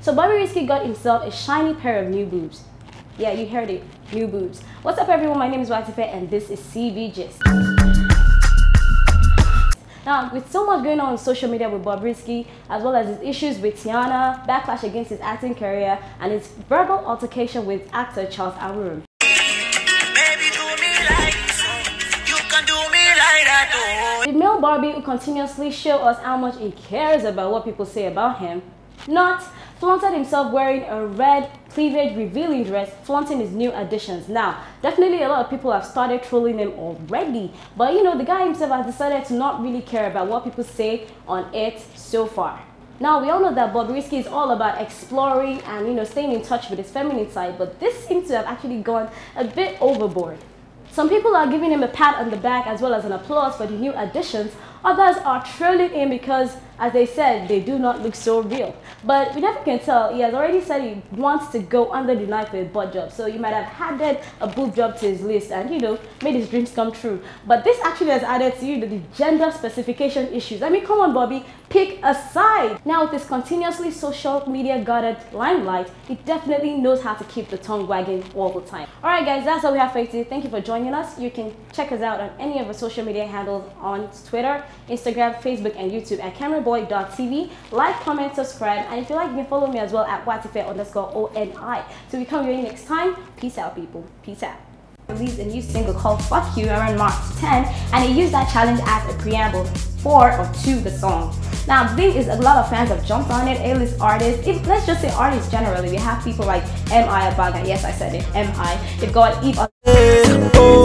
So Bobrisky got himself a shiny pair of new boobs. Yeah, you heard it, new boobs. What's up everyone, my name is Waitefe and this is CBGist. Now, with so much going on social media with Bobrisky, as well as his issues with Tiana, backlash against his acting career, and his verbal altercation with actor Charles Awuru. The male Bobby who continuously shows us how much he cares about what people say about him, not flaunted himself wearing a red cleavage revealing dress, flaunting his new additions. Now, definitely a lot of people have started trolling him already, but you know, the guy himself has decided to not really care about what people say on it so far. Now, we all know that Bobrisky is all about exploring and, you know, staying in touch with his feminine side, but this seems to have actually gone a bit overboard. Some people are giving him a pat on the back as well as an applause for the new additions. Others are trolling him because, as they said, they do not look so real. But we never can tell. He has already said he wants to go under the knife with a butt job. So you might have added a boob job to his list and, you know, made his dreams come true. But this actually has added to, you know, the gender specification issues. I mean, come on, Bobby, pick a side. Now, with this continuously social media guarded limelight, he definitely knows how to keep the tongue wagging all the time. All right, guys, that's all we have for today. Thank you for joining us. You can check us out on any of our social media handles on Twitter, Instagram, Facebook, and YouTube at cameraboy.tv. Like, comment, subscribe, and if you like, you can follow me as well at waitefe_ONI. So we come here next time. Peace out, people. Peace out. Released a new single called Fuck You around March 10, and it used that challenge as a preamble for or to the song. Now, the thing is, a lot of fans have jumped on it, A-list artists, let's just say artists generally. We have people like M I Abaga, yes I said it, M I, they've got Eve.